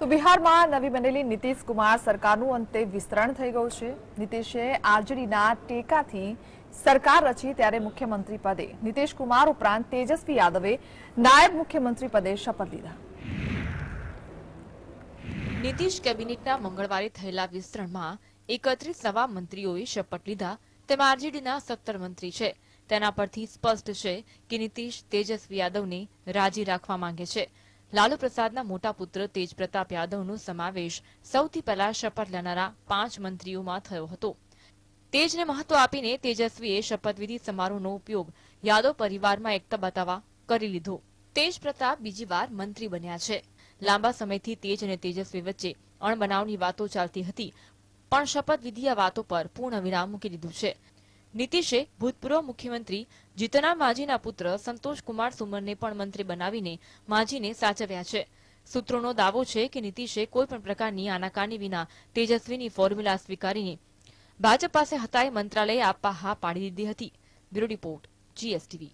તો બિહારમાં નવી બનેલી નીતીશ કુમાર સરકારનું અંતે વિસ્તરણ થઈ ગયું છે। નીતીશે આરજેડીના ટેકાથી સરકાર રચી ત્યારે મુખ્યમંત્રી પદે નીતીશ કુમાર ઉપરાંત તેજસ્વી યાદવે નાયબ મુખ્યમંત્રી પદે શપથ લીધા। નીતીશ કેબિનેટના મંગળવારે થયેલા વિસ્તરણમાં 31 નવા મંત્રીઓએ શપથ લીધા। તેમાં આરજેડીના 17 મંત્રી છે। તેના પરથી સ્પષ્ટ છે કે નીતીશ તેજસ્વી યાદવને રાજી રાખવા માંગે છે। लालू प्रसादना मोटा पुत्र तेज प्रताप यादवनो समावेश सौथी पहला शपथ लेनारा 5 मंत्रीओमां थयो हतो। तेजने महत्व आपीने तेजस्वीए शपथविधि समारोहनो उपयोग यादव परिवारमां एकता बतावा करी लीधो। तेज प्रताप बीजी वार मंत्री बन्या छे। लांबा समयथी तेज अने तेजस्वी वच्चे अणबनावनी वातो चालती हती, पण शपथविधि आ वातो पर पूर्ण विराम मूकी दीधो छे। નીતીશે ભૂતપૂર્વ મુખ્યમંત્રી જીતનરામ માજીના પુત્ર સંતોષ કુમાર સુમનને પણ મંત્રી બનાવીને માજીને સાચવ્યા છે। સૂત્રોનો દાવો છે કે નીતીશે કોઈ પણ પ્રકારની આનાકાની વિના તેજસ્વીની ફોર્મ્યુલા સ્વીકારીને ભાજપ પાસે હતાય મંત્રાલય આપવા હા પાડી દીધી હતી। Bureau report GSTV।